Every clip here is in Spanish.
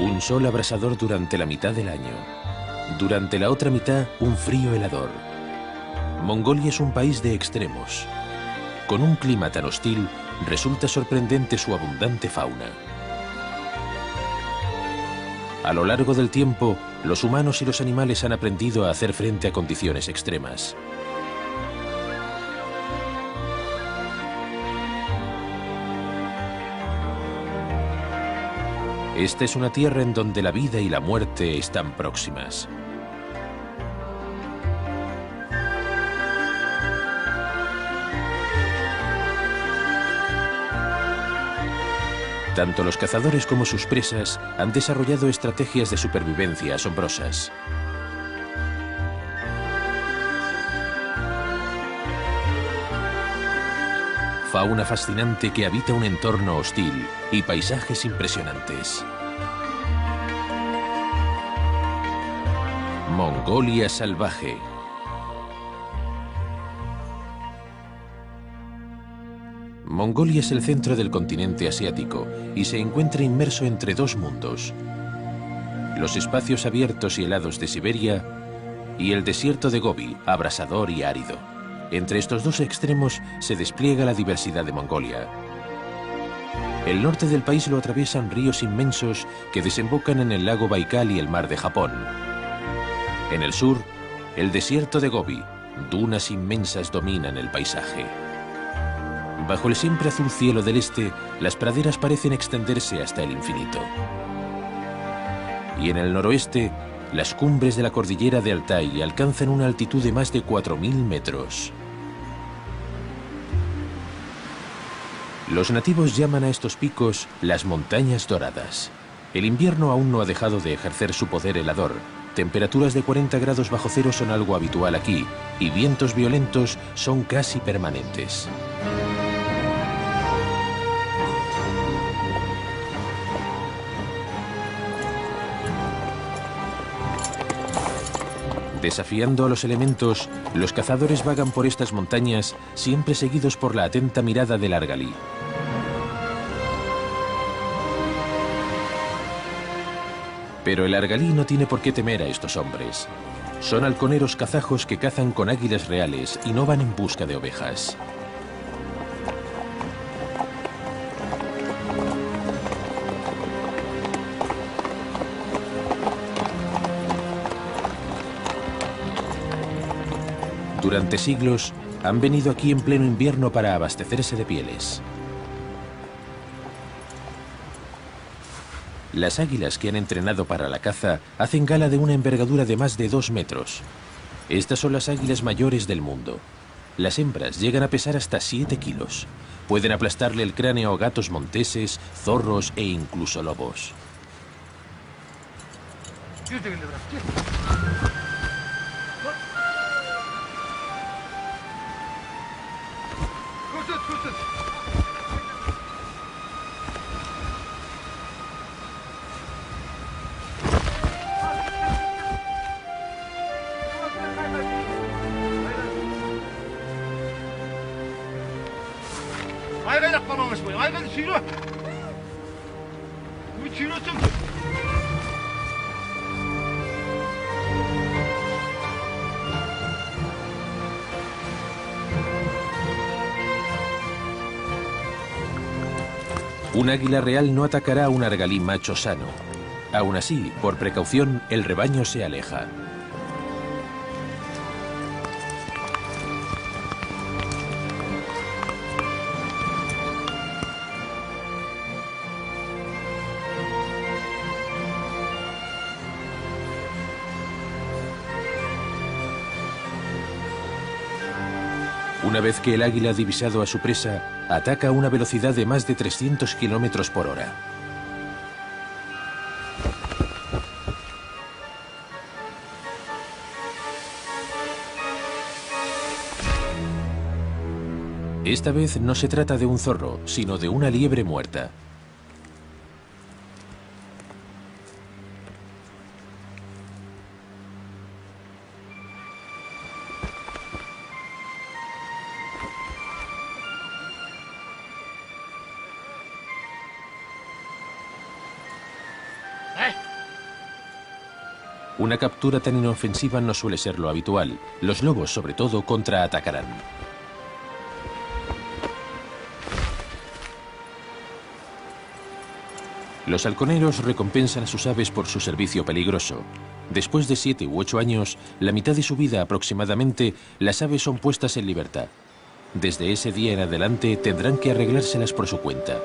Un sol abrasador durante la mitad del año. Durante la otra mitad, un frío helador. Mongolia es un país de extremos. Con un clima tan hostil, resulta sorprendente su abundante fauna. A lo largo del tiempo, los humanos y los animales han aprendido a hacer frente a condiciones extremas. Esta es una tierra en donde la vida y la muerte están próximas. Tanto los cazadores como sus presas han desarrollado estrategias de supervivencia asombrosas. Fauna fascinante que habita un entorno hostil y paisajes impresionantes. Mongolia salvaje. Mongolia es el centro del continente asiático y se encuentra inmerso entre dos mundos: los espacios abiertos y helados de Siberia y el desierto de Gobi, abrasador y árido. Entre estos dos extremos se despliega la diversidad de Mongolia. El norte del país lo atraviesan ríos inmensos que desembocan en el lago Baikal y el mar de Japón. En el sur, el desierto de Gobi, dunas inmensas dominan el paisaje. Bajo el siempre azul cielo del este, las praderas parecen extenderse hasta el infinito. Y en el noroeste, las cumbres de la cordillera de Altai alcanzan una altitud de más de 4.000 metros. Los nativos llaman a estos picos las montañas doradas. El invierno aún no ha dejado de ejercer su poder helador. Temperaturas de 40 grados bajo cero son algo habitual aquí, y vientos violentos son casi permanentes. Desafiando a los elementos, los cazadores vagan por estas montañas, siempre seguidos por la atenta mirada del argalí. Pero el argalí no tiene por qué temer a estos hombres. Son halconeros kazajos que cazan con águilas reales y no van en busca de ovejas. Durante siglos han venido aquí en pleno invierno para abastecerse de pieles. Las águilas que han entrenado para la caza hacen gala de una envergadura de más de 2 metros. Estas son las águilas mayores del mundo. Las hembras llegan a pesar hasta 7 kilos. Pueden aplastarle el cráneo a gatos monteses, zorros e incluso lobos. Un águila real no atacará a un argalí macho sano. Aún así, por precaución, el rebaño se aleja. Una vez que el águila ha divisado a su presa, ataca a una velocidad de más de 300 kilómetros por hora. Esta vez no se trata de un zorro, sino de una liebre muerta. Una captura tan inofensiva no suele ser lo habitual. Los lobos, sobre todo, contraatacarán. Los halconeros recompensan a sus aves por su servicio peligroso. Después de 7 u 8 años, la mitad de su vida aproximadamente, las aves son puestas en libertad. Desde ese día en adelante tendrán que arreglárselas por su cuenta.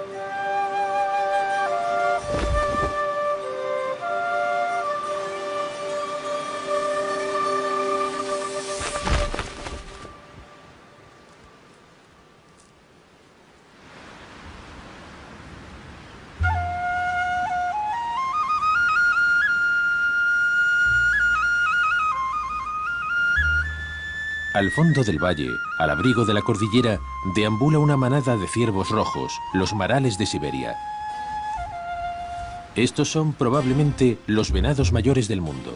Al fondo del valle, al abrigo de la cordillera, deambula una manada de ciervos rojos, los marales de Siberia. Estos son probablemente los venados mayores del mundo.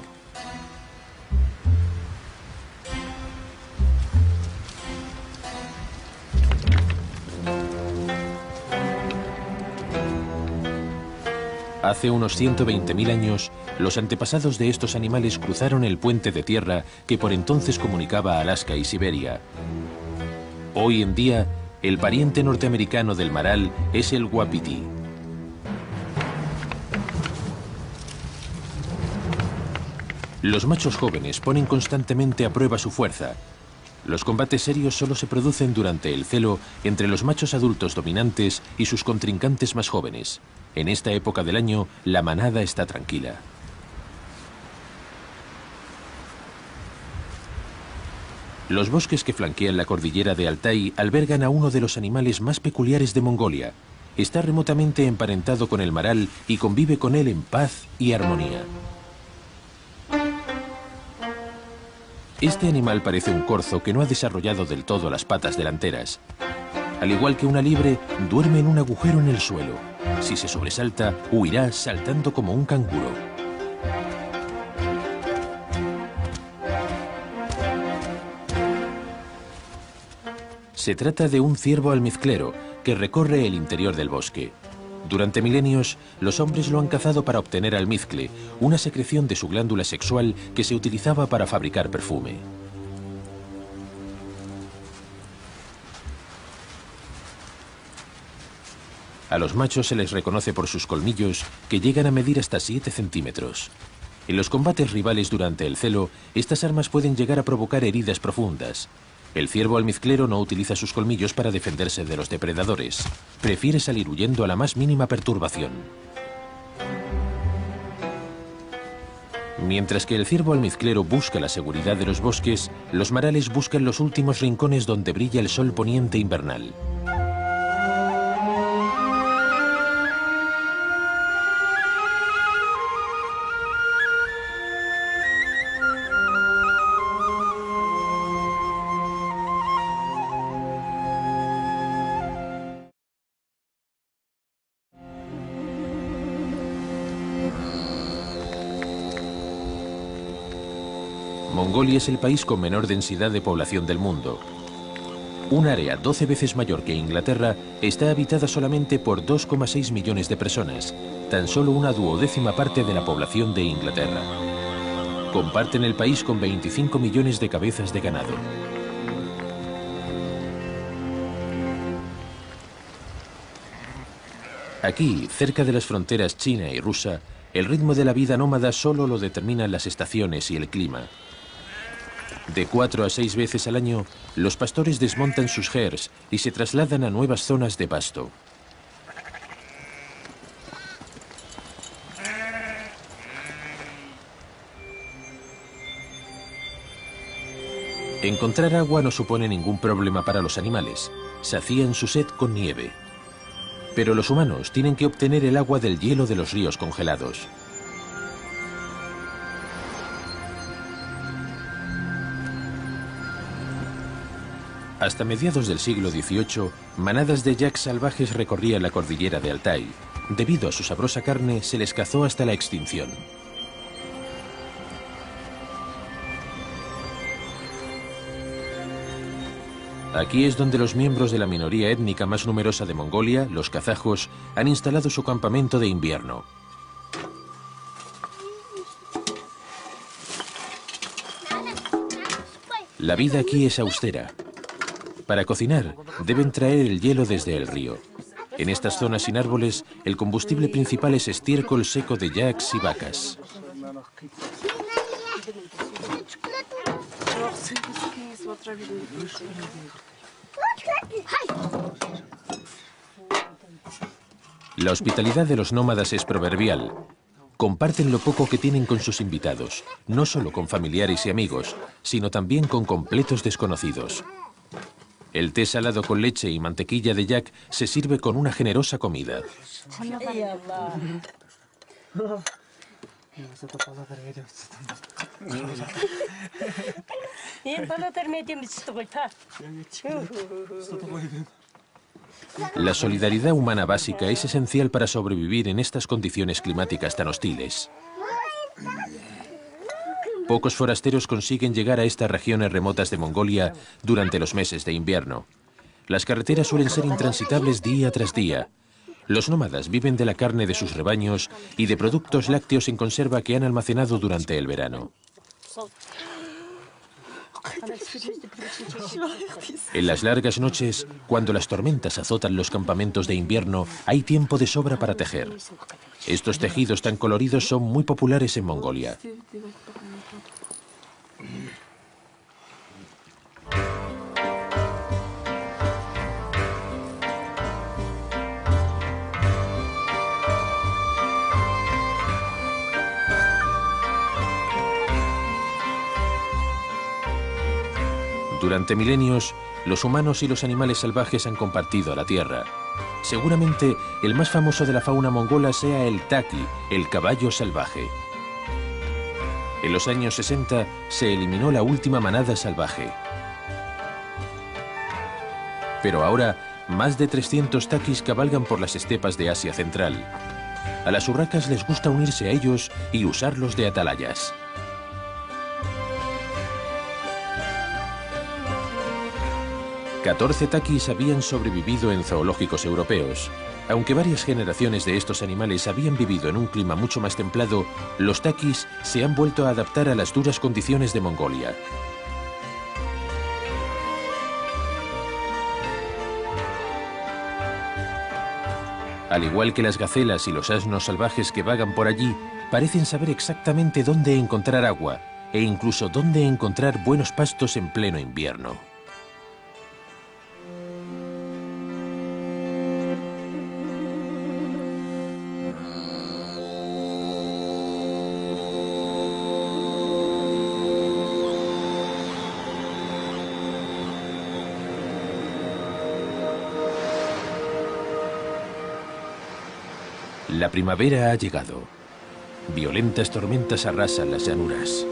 Hace unos 120.000 años, los antepasados de estos animales cruzaron el puente de tierra que por entonces comunicaba Alaska y Siberia. Hoy en día, el pariente norteamericano del maral es el guapití. Los machos jóvenes ponen constantemente a prueba su fuerza. Los combates serios solo se producen durante el celo entre los machos adultos dominantes y sus contrincantes más jóvenes. En esta época del año, la manada está tranquila. Los bosques que flanquean la cordillera de Altai albergan a uno de los animales más peculiares de Mongolia. Está remotamente emparentado con el maral y convive con él en paz y armonía. Este animal parece un corzo que no ha desarrollado del todo las patas delanteras. Al igual que una liebre, duerme en un agujero en el suelo. Si se sobresalta, huirá saltando como un canguro. Se trata de un ciervo almizclero que recorre el interior del bosque. Durante milenios, los hombres lo han cazado para obtener almizcle, una secreción de su glándula sexual que se utilizaba para fabricar perfume. A los machos se les reconoce por sus colmillos, que llegan a medir hasta 7 centímetros. En los combates rivales durante el celo, estas armas pueden llegar a provocar heridas profundas. El ciervo almizclero no utiliza sus colmillos para defenderse de los depredadores. Prefiere salir huyendo a la más mínima perturbación. Mientras que el ciervo almizclero busca la seguridad de los bosques, los marales buscan los últimos rincones donde brilla el sol poniente invernal. Mongolia es el país con menor densidad de población del mundo. Un área 12 veces mayor que Inglaterra está habitada solamente por 2,6 millones de personas, tan solo una duodécima parte de la población de Inglaterra. Comparten el país con 25 millones de cabezas de ganado. Aquí, cerca de las fronteras china y rusa, el ritmo de la vida nómada solo lo determinan las estaciones y el clima. De 4 a 6 veces al año, los pastores desmontan sus herders y se trasladan a nuevas zonas de pasto. Encontrar agua no supone ningún problema para los animales. Sacían su sed con nieve. Pero los humanos tienen que obtener el agua del hielo de los ríos congelados. Hasta mediados del siglo XVIII, manadas de yaks salvajes recorrían la cordillera de Altai. Debido a su sabrosa carne, se les cazó hasta la extinción. Aquí es donde los miembros de la minoría étnica más numerosa de Mongolia, los kazajos, han instalado su campamento de invierno. La vida aquí es austera. Para cocinar, deben traer el hielo desde el río. En estas zonas sin árboles, el combustible principal es estiércol seco de yaks y vacas. La hospitalidad de los nómadas es proverbial. Comparten lo poco que tienen con sus invitados, no solo con familiares y amigos, sino también con completos desconocidos. El té salado con leche y mantequilla de yak se sirve con una generosa comida. La solidaridad humana básica es esencial para sobrevivir en estas condiciones climáticas tan hostiles. Pocos forasteros consiguen llegar a estas regiones remotas de Mongolia durante los meses de invierno. Las carreteras suelen ser intransitables día tras día. Los nómadas viven de la carne de sus rebaños y de productos lácteos en conserva que han almacenado durante el verano. En las largas noches, cuando las tormentas azotan los campamentos de invierno, hay tiempo de sobra para tejer. Estos tejidos tan coloridos son muy populares en Mongolia. Durante milenios, los humanos y los animales salvajes han compartido la tierra. Seguramente, el más famoso de la fauna mongola sea el takhi, el caballo salvaje. En los años 60 se eliminó la última manada salvaje. Pero ahora, más de 300 taquis cabalgan por las estepas de Asia Central. A las urracas les gusta unirse a ellos y usarlos de atalayas. Catorce taquis habían sobrevivido en zoológicos europeos. Aunque varias generaciones de estos animales habían vivido en un clima mucho más templado, los taquis se han vuelto a adaptar a las duras condiciones de Mongolia. Al igual que las gacelas y los asnos salvajes que vagan por allí, parecen saber exactamente dónde encontrar agua e incluso dónde encontrar buenos pastos en pleno invierno. La primavera ha llegado. Violentas tormentas arrasan las llanuras.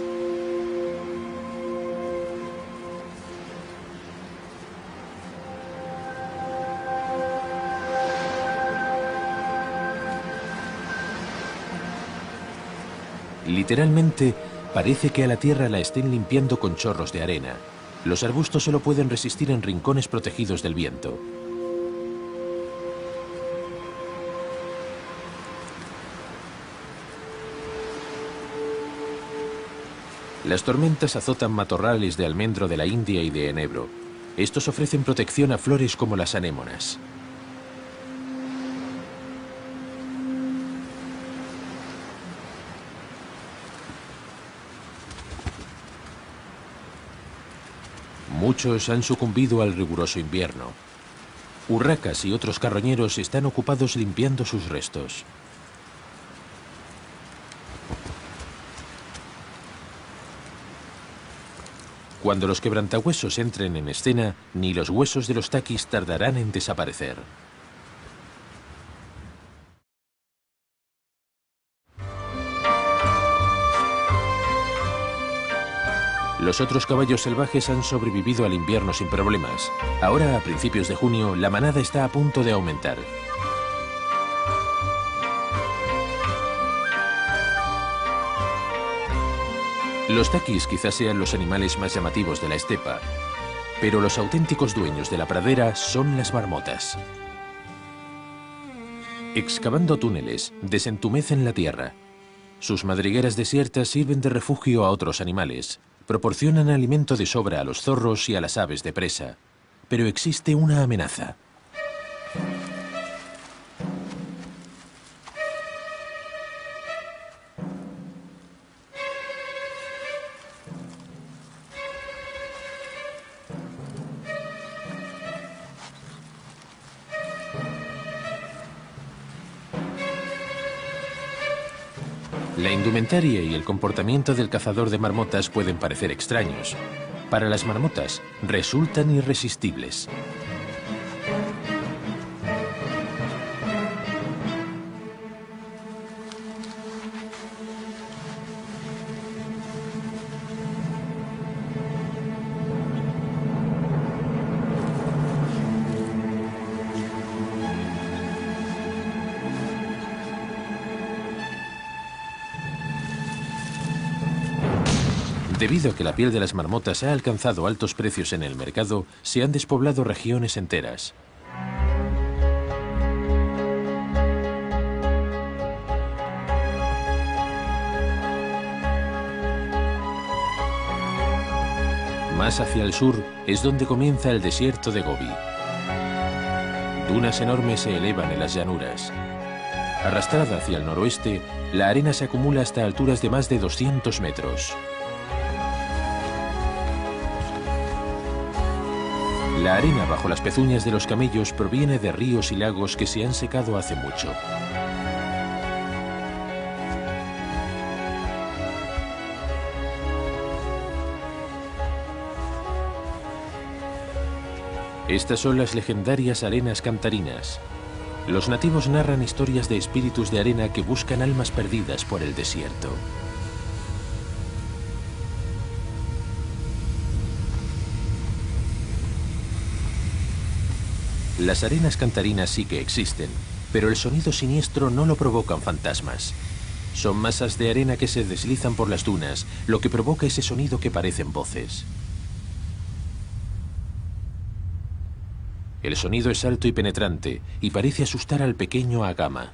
Literalmente, parece que a la tierra la estén limpiando con chorros de arena. Los arbustos solo pueden resistir en rincones protegidos del viento. Las tormentas azotan matorrales de almendro de la India y de enebro. Estos ofrecen protección a flores como las anémonas. Muchos han sucumbido al riguroso invierno. Urracas y otros carroñeros están ocupados limpiando sus restos. Cuando los quebrantahuesos entren en escena, ni los huesos de los taquis tardarán en desaparecer. Los otros caballos salvajes han sobrevivido al invierno sin problemas. Ahora, a principios de junio, la manada está a punto de aumentar. Los taquis quizás sean los animales más llamativos de la estepa, pero los auténticos dueños de la pradera son las marmotas. Excavando túneles, desentumecen la tierra. Sus madrigueras desiertas sirven de refugio a otros animales. Proporcionan alimento de sobra a los zorros y a las aves de presa, pero existe una amenaza. La indumentaria y el comportamiento del cazador de marmotas pueden parecer extraños. Para las marmotas, resultan irresistibles. Debido a que la piel de las marmotas ha alcanzado altos precios en el mercado, se han despoblado regiones enteras. Más hacia el sur es donde comienza el desierto de Gobi. Dunas enormes se elevan en las llanuras. Arrastrada hacia el noroeste, la arena se acumula hasta alturas de más de 200 metros. La arena bajo las pezuñas de los camellos proviene de ríos y lagos que se han secado hace mucho. Estas son las legendarias arenas cantarinas. Los nativos narran historias de espíritus de arena que buscan almas perdidas por el desierto. Las arenas cantarinas sí que existen, pero el sonido siniestro no lo provocan fantasmas. Son masas de arena que se deslizan por las dunas, lo que provoca ese sonido que parecen voces. El sonido es alto y penetrante, y parece asustar al pequeño agama.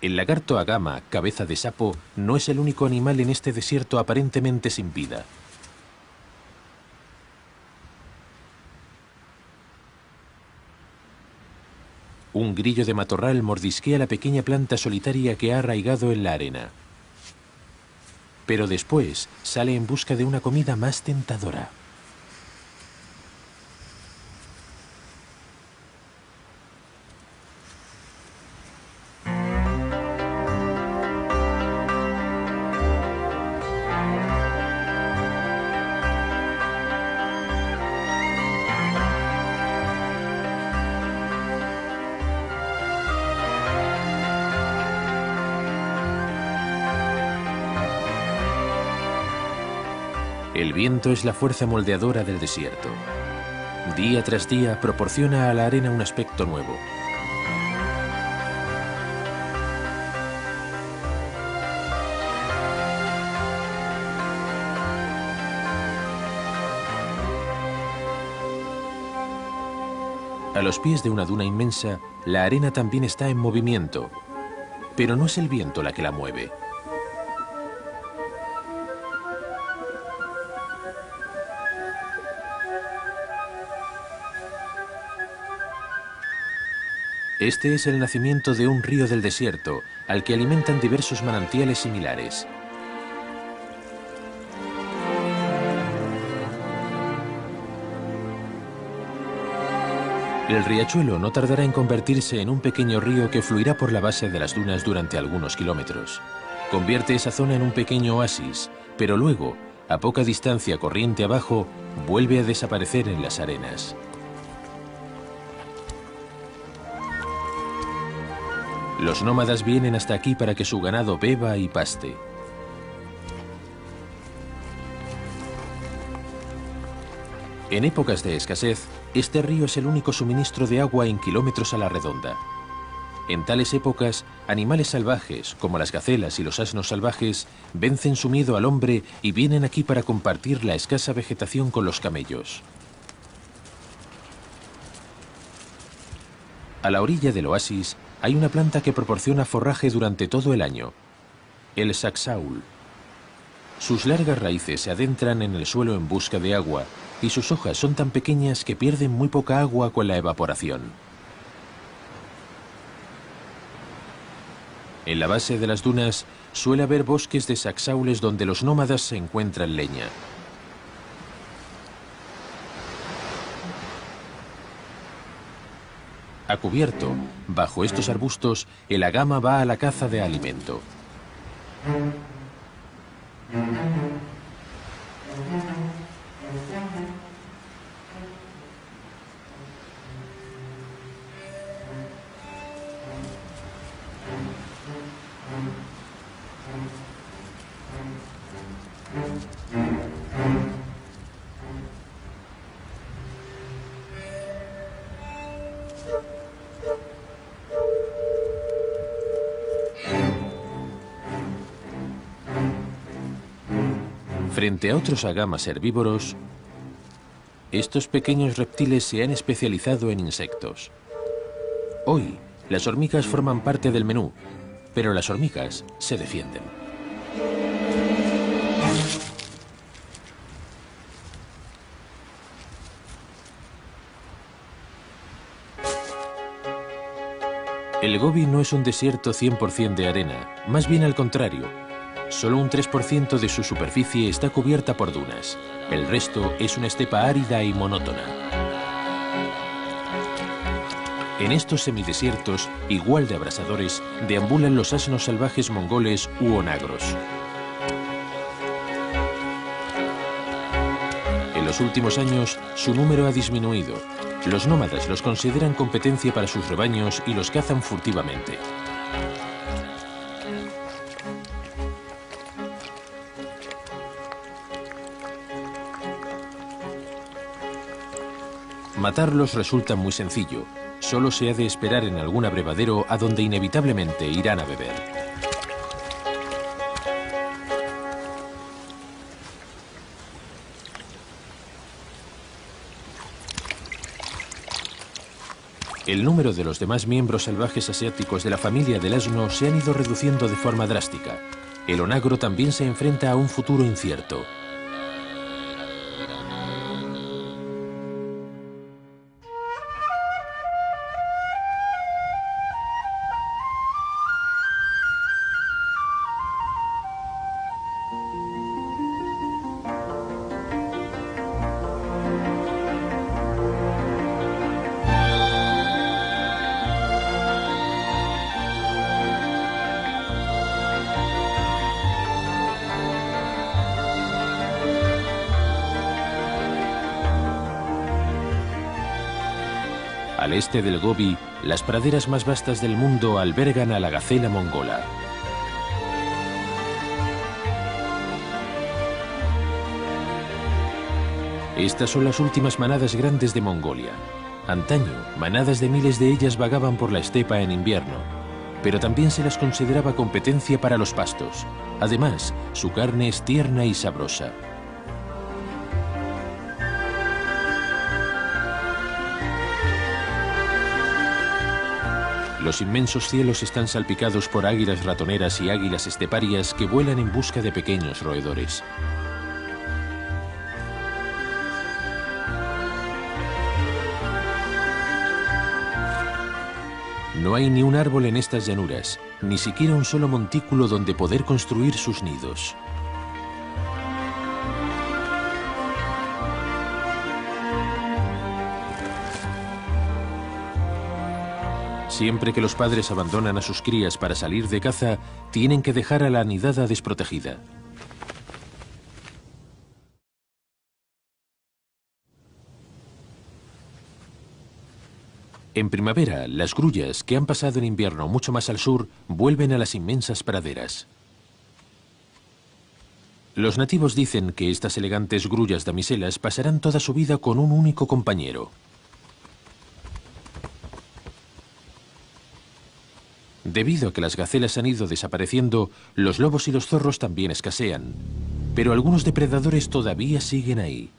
El lagarto agama, cabeza de sapo, no es el único animal en este desierto aparentemente sin vida. Un grillo de matorral mordisquea la pequeña planta solitaria que ha arraigado en la arena. Pero después sale en busca de una comida más tentadora. El viento es la fuerza moldeadora del desierto. Día tras día proporciona a la arena un aspecto nuevo. A los pies de una duna inmensa, la arena también está en movimiento, pero no es el viento la que la mueve. Este es el nacimiento de un río del desierto, al que alimentan diversos manantiales similares. El riachuelo no tardará en convertirse en un pequeño río que fluirá por la base de las dunas durante algunos kilómetros. Convierte esa zona en un pequeño oasis, pero luego, a poca distancia corriente abajo, vuelve a desaparecer en las arenas. Los nómadas vienen hasta aquí para que su ganado beba y paste. En épocas de escasez, este río es el único suministro de agua en kilómetros a la redonda. En tales épocas, animales salvajes, como las gacelas y los asnos salvajes, vencen su miedo al hombre y vienen aquí para compartir la escasa vegetación con los camellos. A la orilla del oasis, hay una planta que proporciona forraje durante todo el año. el saxául. Sus largas raíces se adentran en el suelo en busca de agua y sus hojas son tan pequeñas que pierden muy poca agua con la evaporación. En la base de las dunas suele haber bosques de saxáules donde los nómadas se encuentran leña. A cubierto, bajo estos arbustos, el agama va a la caza de alimento. Frente a otros agamas herbívoros, estos pequeños reptiles se han especializado en insectos. Hoy, las hormigas forman parte del menú, pero las hormigas se defienden. El Gobi no es un desierto 100% de arena, más bien al contrario. Solo un 3% de su superficie está cubierta por dunas. El resto es una estepa árida y monótona. En estos semidesiertos, igual de abrasadores, deambulan los asnos salvajes mongoles u onagros. En los últimos años, su número ha disminuido. Los nómadas los consideran competencia para sus rebaños y los cazan furtivamente. Matarlos resulta muy sencillo, solo se ha de esperar en algún abrevadero a donde inevitablemente irán a beber. El número de los demás miembros salvajes asiáticos de la familia del asno se han ido reduciendo de forma drástica. El onagro también se enfrenta a un futuro incierto. Al este del Gobi, las praderas más vastas del mundo albergan a la gacela mongola. Estas son las últimas manadas grandes de Mongolia. Antaño, manadas de miles de ellas vagaban por la estepa en invierno, pero también se las consideraba competencia para los pastos. Además, su carne es tierna y sabrosa. Los inmensos cielos están salpicados por águilas ratoneras y águilas esteparias que vuelan en busca de pequeños roedores. No hay ni un árbol en estas llanuras, ni siquiera un solo montículo donde poder construir sus nidos. Siempre que los padres abandonan a sus crías para salir de caza, tienen que dejar a la anidada desprotegida. En primavera, las grullas, que han pasado en invierno mucho más al sur, vuelven a las inmensas praderas. Los nativos dicen que estas elegantes grullas damiselas pasarán toda su vida con un único compañero. Debido a que las gacelas han ido desapareciendo, los lobos y los zorros también escasean. Pero algunos depredadores todavía siguen ahí.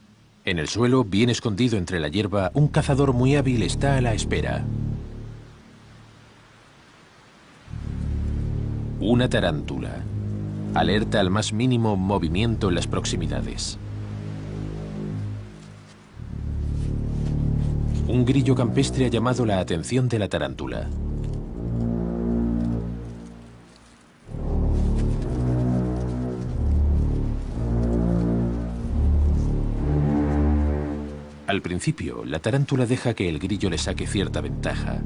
En el suelo, bien escondido entre la hierba, un cazador muy hábil está a la espera. Una tarántula. Alerta al más mínimo movimiento en las proximidades. Un grillo campestre ha llamado la atención de la tarántula. Al principio, la tarántula deja que el grillo le saque cierta ventaja.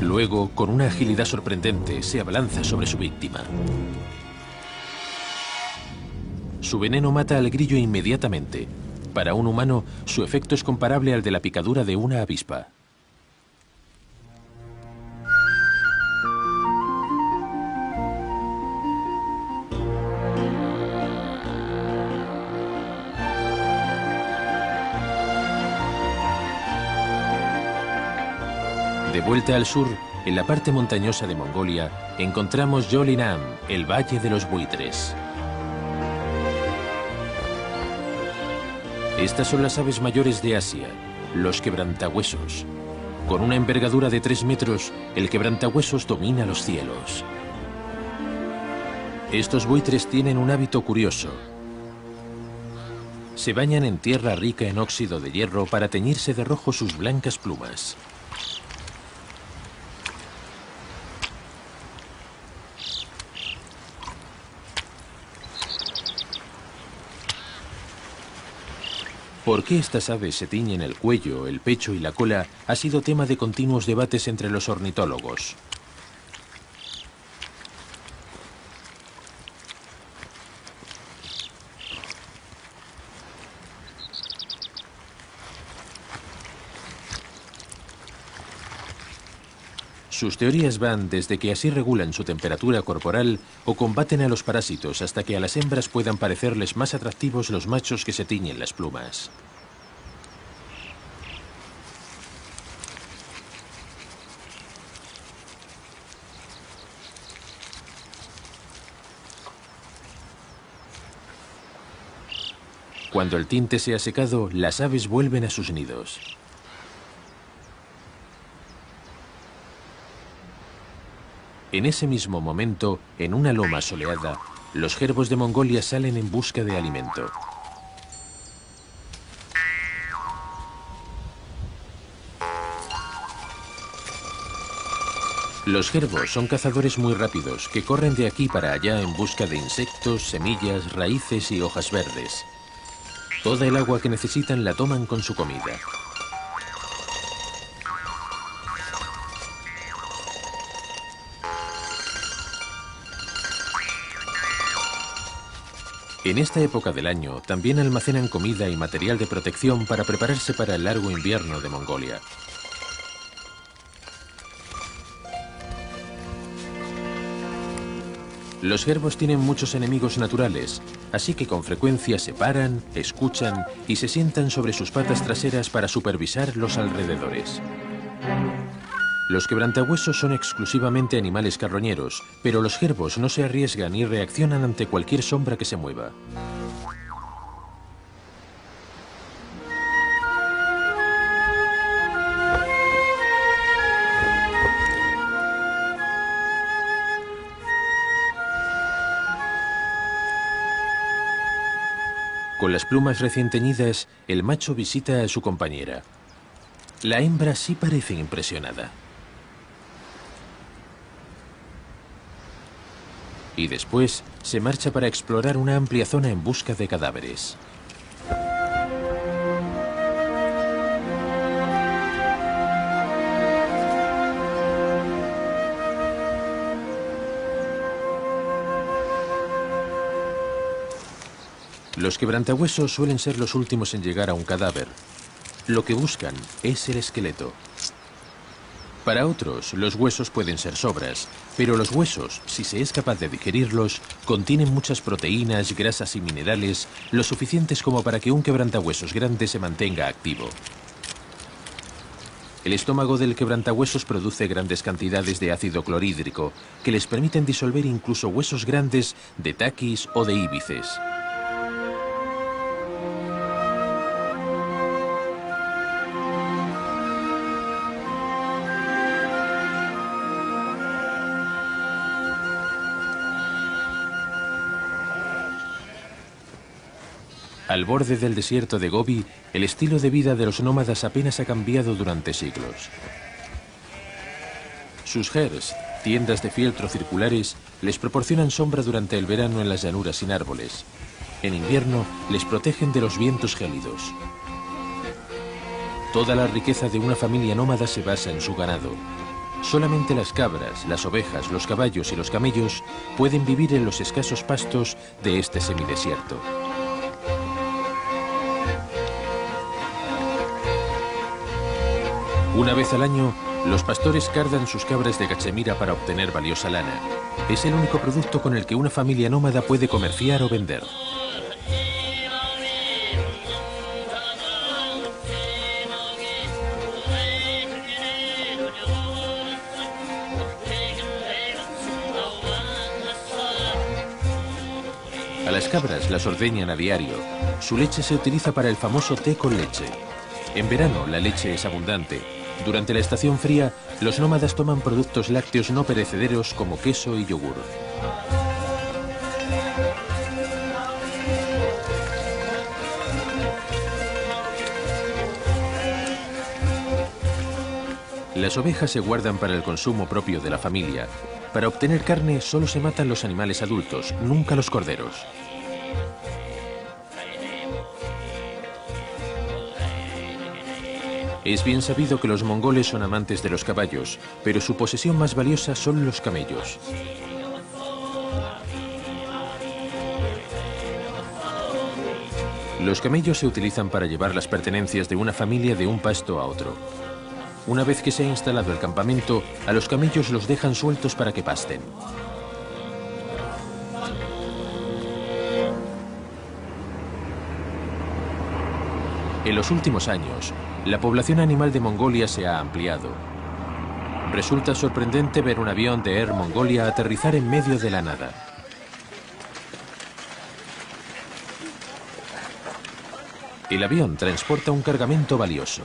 Luego, con una agilidad sorprendente, se abalanza sobre su víctima. Su veneno mata al grillo inmediatamente. Para un humano, su efecto es comparable al de la picadura de una avispa. De vuelta al sur, en la parte montañosa de Mongolia, encontramos Yolinam, el Valle de los Buitres. Estas son las aves mayores de Asia, los quebrantahuesos. Con una envergadura de 3 metros, el quebrantahuesos domina los cielos. Estos buitres tienen un hábito curioso. Se bañan en tierra rica en óxido de hierro para teñirse de rojo sus blancas plumas. ¿Por qué estas aves se tiñen el cuello, el pecho y la cola? Ha sido tema de continuos debates entre los ornitólogos. Sus teorías van desde que así regulan su temperatura corporal o combaten a los parásitos hasta que a las hembras puedan parecerles más atractivos los machos que se tiñen las plumas. Cuando el tinte se ha secado, las aves vuelven a sus nidos. En ese mismo momento, en una loma soleada, los gerbos de Mongolia salen en busca de alimento. Los gerbos son cazadores muy rápidos que corren de aquí para allá en busca de insectos, semillas, raíces y hojas verdes. Toda el agua que necesitan la toman con su comida. En esta época del año también almacenan comida y material de protección para prepararse para el largo invierno de Mongolia. Los gerbos tienen muchos enemigos naturales, así que con frecuencia se paran, escuchan y se sientan sobre sus patas traseras para supervisar los alrededores. Los quebrantahuesos son exclusivamente animales carroñeros, pero los gerbos no se arriesgan y reaccionan ante cualquier sombra que se mueva. Con las plumas recién teñidas, el macho visita a su compañera. La hembra sí parece impresionada. Y después se marcha para explorar una amplia zona en busca de cadáveres. Los quebrantahuesos suelen ser los últimos en llegar a un cadáver. Lo que buscan es el esqueleto. Para otros, los huesos pueden ser sobras, pero los huesos, si se es capaz de digerirlos, contienen muchas proteínas, grasas y minerales, lo suficientes como para que un quebrantahuesos grande se mantenga activo. El estómago del quebrantahuesos produce grandes cantidades de ácido clorhídrico que les permiten disolver incluso huesos grandes de taquis o de íbices. Al borde del desierto de Gobi, el estilo de vida de los nómadas apenas ha cambiado durante siglos. Sus hers, tiendas de fieltro circulares, les proporcionan sombra durante el verano en las llanuras sin árboles. En invierno, les protegen de los vientos gélidos. Toda la riqueza de una familia nómada se basa en su ganado. Solamente las cabras, las ovejas, los caballos y los camellos pueden vivir en los escasos pastos de este semidesierto. Una vez al año, los pastores cardan sus cabras de cachemira para obtener valiosa lana. Es el único producto con el que una familia nómada puede comerciar o vender. A las cabras las ordeñan a diario. Su leche se utiliza para el famoso té con leche. En verano, la leche es abundante. Durante la estación fría, los nómadas toman productos lácteos no perecederos como queso y yogur. Las ovejas se guardan para el consumo propio de la familia. Para obtener carne, solo se matan los animales adultos, nunca los corderos. Es bien sabido que los mongoles son amantes de los caballos, pero su posesión más valiosa son los camellos. Los camellos se utilizan para llevar las pertenencias de una familia de un pasto a otro. Una vez que se ha instalado el campamento, a los camellos los dejan sueltos para que pasten. En los últimos años, la población animal de Mongolia se ha ampliado. Resulta sorprendente ver un avión de Air Mongolia aterrizar en medio de la nada. El avión transporta un cargamento valioso.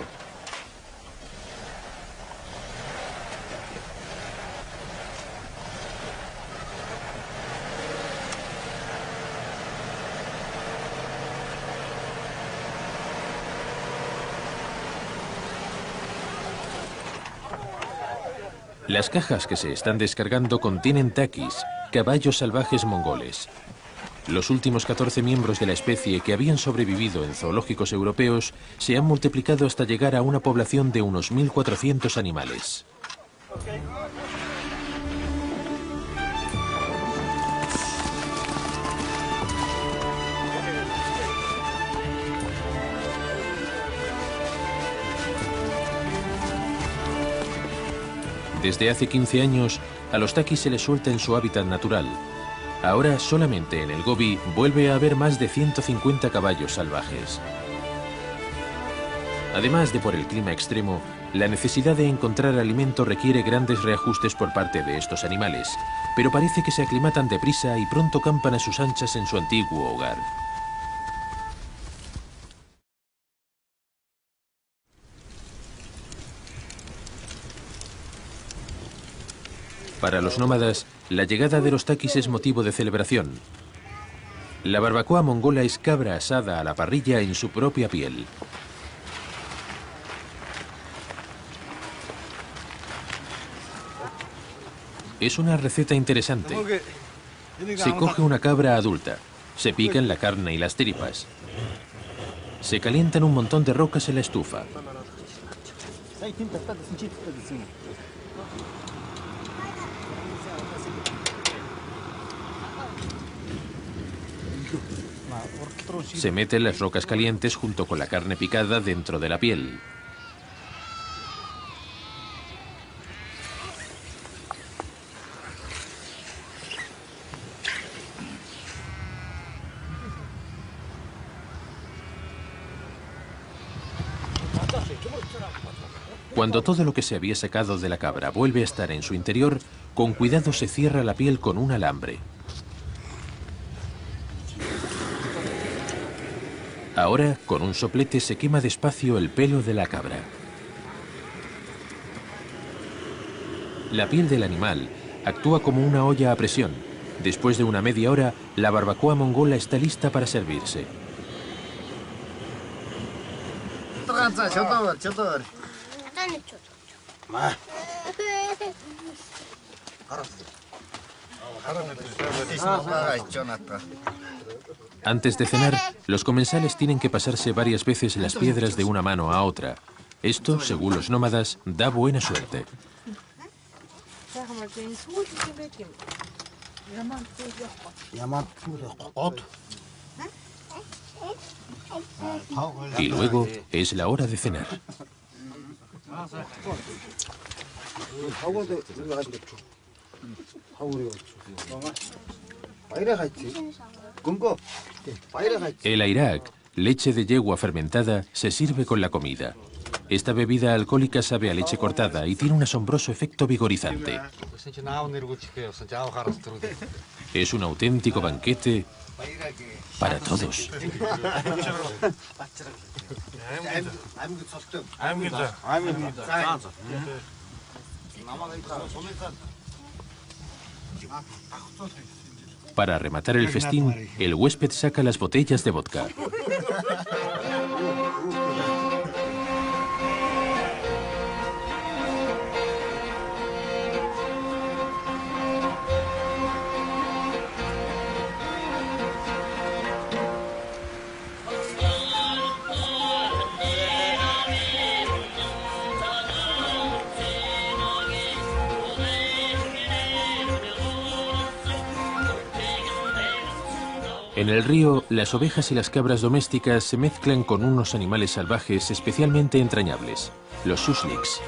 Las cajas que se están descargando contienen taquis, caballos salvajes mongoles. Los últimos 14 miembros de la especie que habían sobrevivido en zoológicos europeos se han multiplicado hasta llegar a una población de unos 1.400 animales. Desde hace 15 años, a los takhi se les suelta en su hábitat natural. Ahora, solamente en el Gobi, vuelve a haber más de 150 caballos salvajes. Además de por el clima extremo, la necesidad de encontrar alimento requiere grandes reajustes por parte de estos animales, pero parece que se aclimatan deprisa y pronto campan a sus anchas en su antiguo hogar. Para los nómadas, la llegada de los taquis es motivo de celebración. La barbacoa mongola es cabra asada a la parrilla en su propia piel. Es una receta interesante. Se coge una cabra adulta, se pican la carne y las tripas. Se calientan un montón de rocas en la estufa. Se meten las rocas calientes junto con la carne picada dentro de la piel. Cuando todo lo que se había sacado de la cabra vuelve a estar en su interior, con cuidado se cierra la piel con un alambre. Ahora, con un soplete se quema despacio el pelo de la cabra. La piel del animal actúa como una olla a presión. Después de una media hora, la barbacoa mongola está lista para servirse. Antes de cenar, los comensales tienen que pasarse varias veces las piedras de una mano a otra. Esto, según los nómadas, da buena suerte. Y luego es la hora de cenar. El airak, leche de yegua fermentada, se sirve con la comida. Esta bebida alcohólica sabe a leche cortada y tiene un asombroso efecto vigorizante. Es un auténtico banquete para todos. Para rematar el festín, el huésped saca las botellas de vodka. En el río, las ovejas y las cabras domésticas se mezclan con unos animales salvajes especialmente entrañables, los susliks.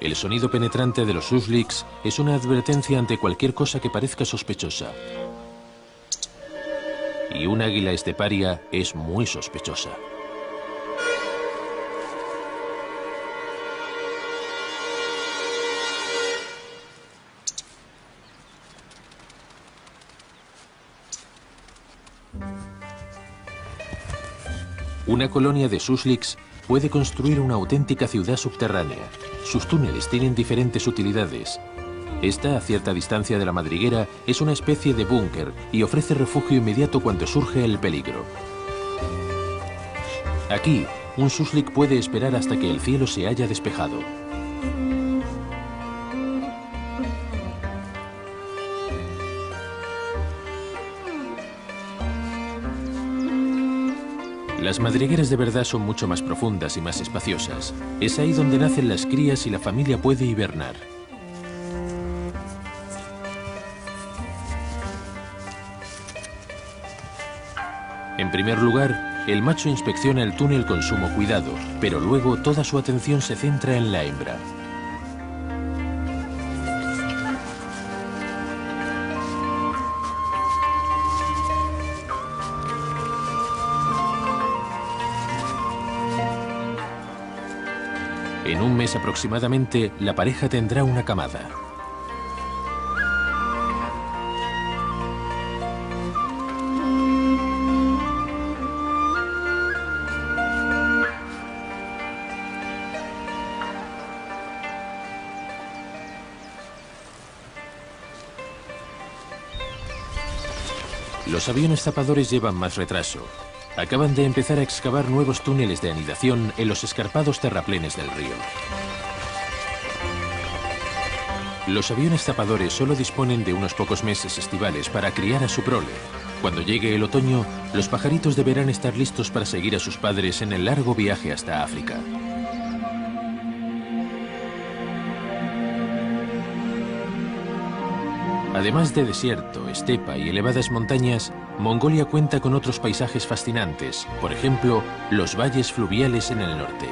El sonido penetrante de los susliks es una advertencia ante cualquier cosa que parezca sospechosa. Y un águila esteparia es muy sospechosa. Una colonia de susliks puede construir una auténtica ciudad subterránea. Sus túneles tienen diferentes utilidades. Esta, a cierta distancia de la madriguera, es una especie de búnker y ofrece refugio inmediato cuando surge el peligro. Aquí, un suslik puede esperar hasta que el cielo se haya despejado. Las madrigueras de verdad son mucho más profundas y más espaciosas. Es ahí donde nacen las crías y la familia puede hibernar. En primer lugar, el macho inspecciona el túnel con sumo cuidado, pero luego toda su atención se centra en la hembra. En un mes aproximadamente, la pareja tendrá una camada. Los aviones zapadores llevan más retraso. Acaban de empezar a excavar nuevos túneles de anidación en los escarpados terraplenes del río. Los aviones zapadores solo disponen de unos pocos meses estivales para criar a su prole. Cuando llegue el otoño, los pajaritos deberán estar listos para seguir a sus padres en el largo viaje hasta África. Además de desierto, estepa y elevadas montañas, Mongolia cuenta con otros paisajes fascinantes, por ejemplo, los valles fluviales en el norte.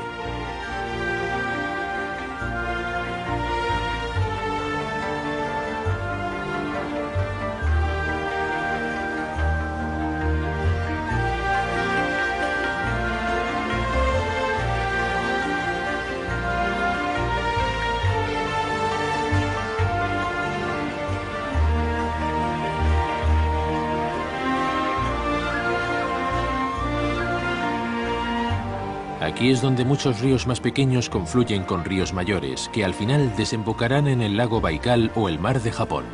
Aquí es donde muchos ríos más pequeños confluyen con ríos mayores, que al final desembocarán en el lago Baikal o el mar de Japón.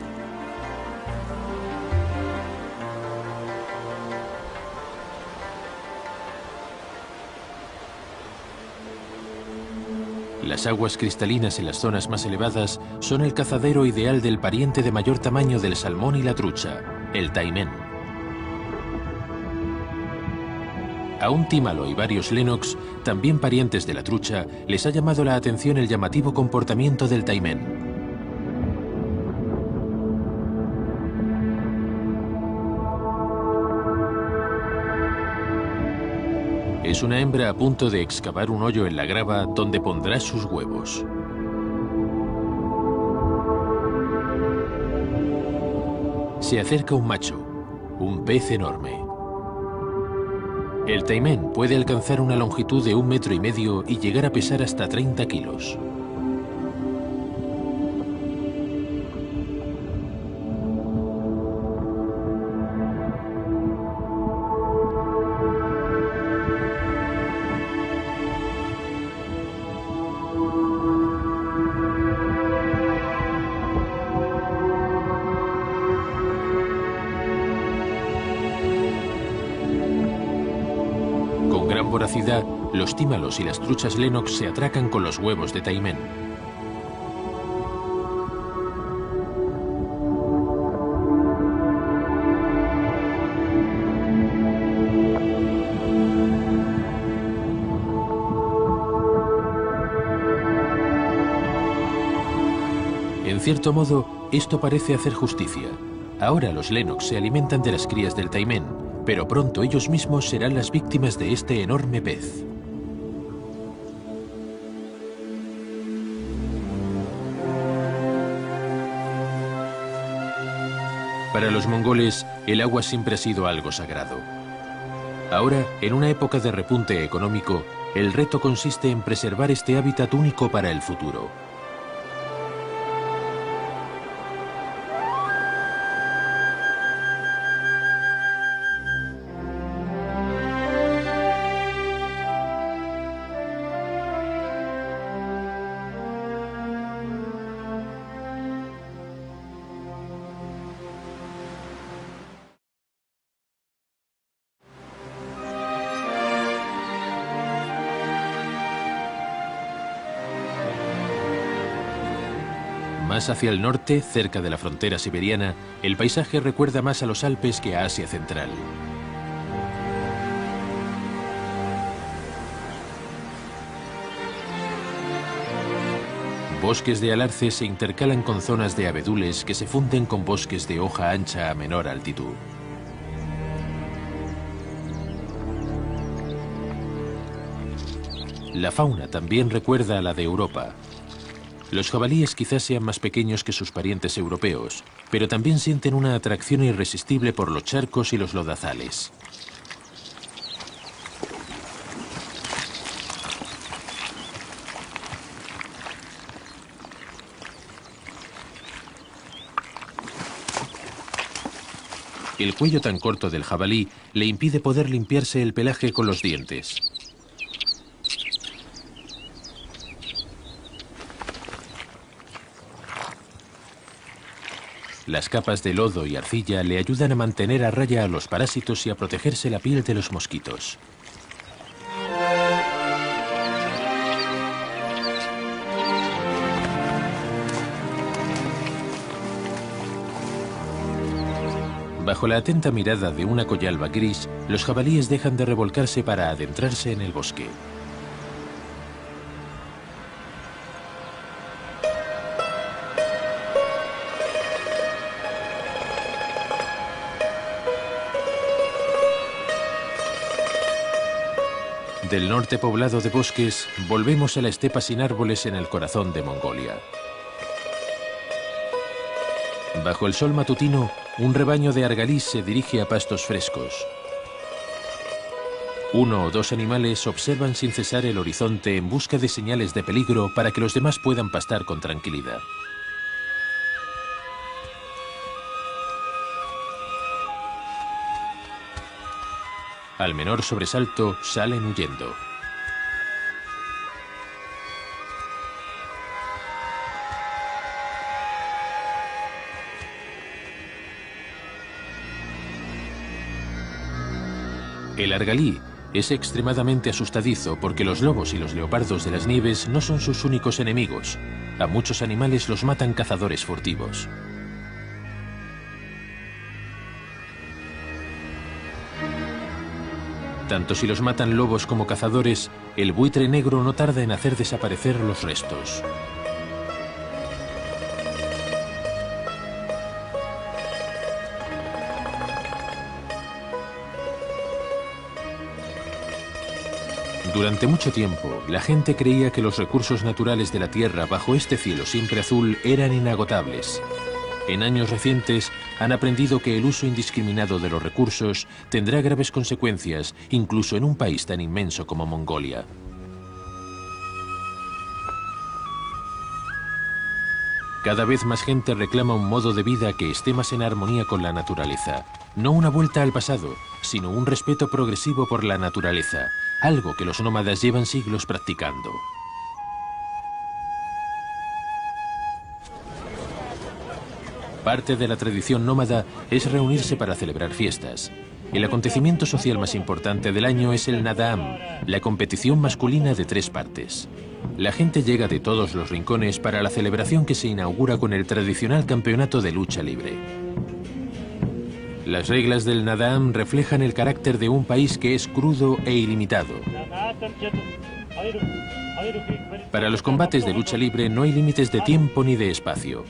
Las aguas cristalinas en las zonas más elevadas son el cazadero ideal del pariente de mayor tamaño del salmón y la trucha, el taimén. A un tímalo y varios lenoks, también parientes de la trucha, les ha llamado la atención el llamativo comportamiento del taimén. Es una hembra a punto de excavar un hoyo en la grava donde pondrá sus huevos. Se acerca un macho, un pez enorme. El taimén puede alcanzar una longitud de 1,5 metros y llegar a pesar hasta 30 kilos. Los tímalos y las truchas lenok se atracan con los huevos de taimén. En cierto modo, esto parece hacer justicia. Ahora los lenok se alimentan de las crías del taimén, pero pronto ellos mismos serán las víctimas de este enorme pez. Para los mongoles, el agua siempre ha sido algo sagrado. Ahora, en una época de repunte económico, el reto consiste en preservar este hábitat único para el futuro. Más hacia el norte, cerca de la frontera siberiana, el paisaje recuerda más a los Alpes que a Asia Central. Bosques de alarce se intercalan con zonas de abedules que se funden con bosques de hoja ancha a menor altitud. La fauna también recuerda a la de Europa. Los jabalíes quizás sean más pequeños que sus parientes europeos, pero también sienten una atracción irresistible por los charcos y los lodazales. El cuello tan corto del jabalí le impide poder limpiarse el pelaje con los dientes. Las capas de lodo y arcilla le ayudan a mantener a raya a los parásitos y a protegerse la piel de los mosquitos. Bajo la atenta mirada de una coyalba gris, los jabalíes dejan de revolcarse para adentrarse en el bosque. Del norte poblado de bosques, volvemos a la estepa sin árboles en el corazón de Mongolia. Bajo el sol matutino, un rebaño de argalís se dirige a pastos frescos. Uno o dos animales observan sin cesar el horizonte en busca de señales de peligro para que los demás puedan pastar con tranquilidad. Al menor sobresalto, salen huyendo. El argalí es extremadamente asustadizo porque los lobos y los leopardos de las nieves no son sus únicos enemigos. A muchos animales los matan cazadores furtivos. Tanto si los matan lobos como cazadores, el buitre negro no tarda en hacer desaparecer los restos. Durante mucho tiempo, la gente creía que los recursos naturales de la Tierra bajo este cielo siempre azul eran inagotables. En años recientes han aprendido que el uso indiscriminado de los recursos tendrá graves consecuencias, incluso en un país tan inmenso como Mongolia. Cada vez más gente reclama un modo de vida que esté más en armonía con la naturaleza. No una vuelta al pasado, sino un respeto progresivo por la naturaleza. Algo que los nómadas llevan siglos practicando. Parte de la tradición nómada es reunirse para celebrar fiestas. El acontecimiento social más importante del año es el Nadaam, la competición masculina de 3 partes. La gente llega de todos los rincones para la celebración que se inaugura con el tradicional campeonato de lucha libre. Las reglas del Nadaam reflejan el carácter de un país que es crudo e ilimitado. Para los combates de lucha libre no hay límites de tiempo ni de espacio.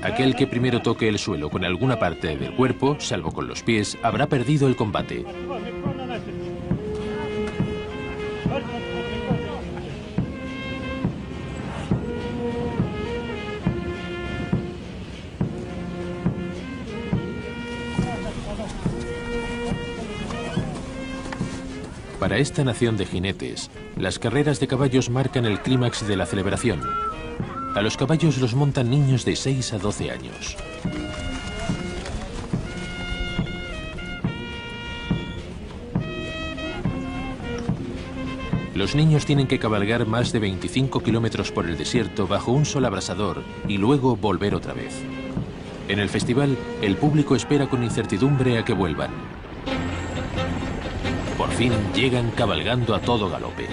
Aquel que primero toque el suelo con alguna parte del cuerpo, salvo con los pies, habrá perdido el combate. Para esta nación de jinetes, las carreras de caballos marcan el clímax de la celebración. A los caballos los montan niños de 6 a 12 años. Los niños tienen que cabalgar más de 25 kilómetros por el desierto bajo un sol abrasador y luego volver otra vez. En el festival, el público espera con incertidumbre a que vuelvan. Por fin llegan cabalgando a todo galope.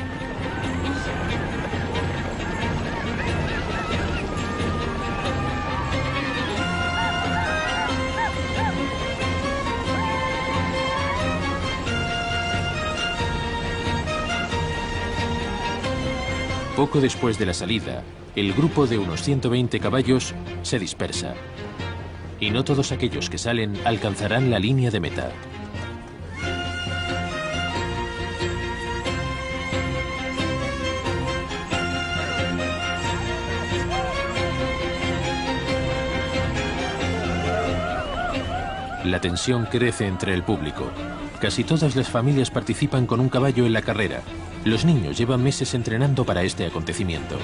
Poco después de la salida, el grupo de unos 120 caballos se dispersa. Y no todos aquellos que salen alcanzarán la línea de meta. La tensión crece entre el público. Casi todas las familias participan con un caballo en la carrera. Los niños llevan meses entrenando para este acontecimiento.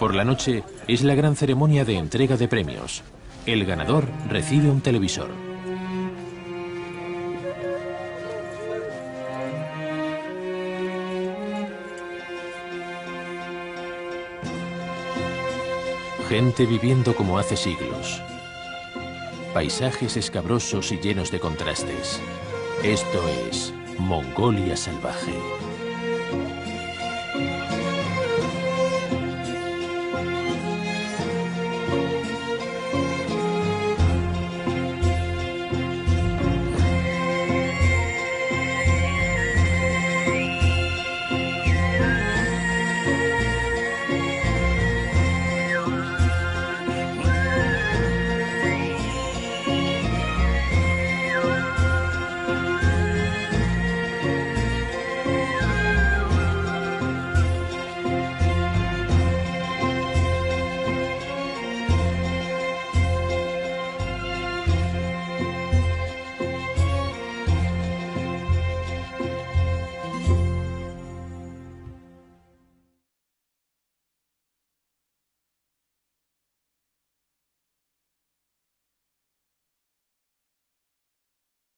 Por la noche es la gran ceremonia de entrega de premios. El ganador recibe un televisor. Gente viviendo como hace siglos. Paisajes escabrosos y llenos de contrastes. Esto es Mongolia salvaje.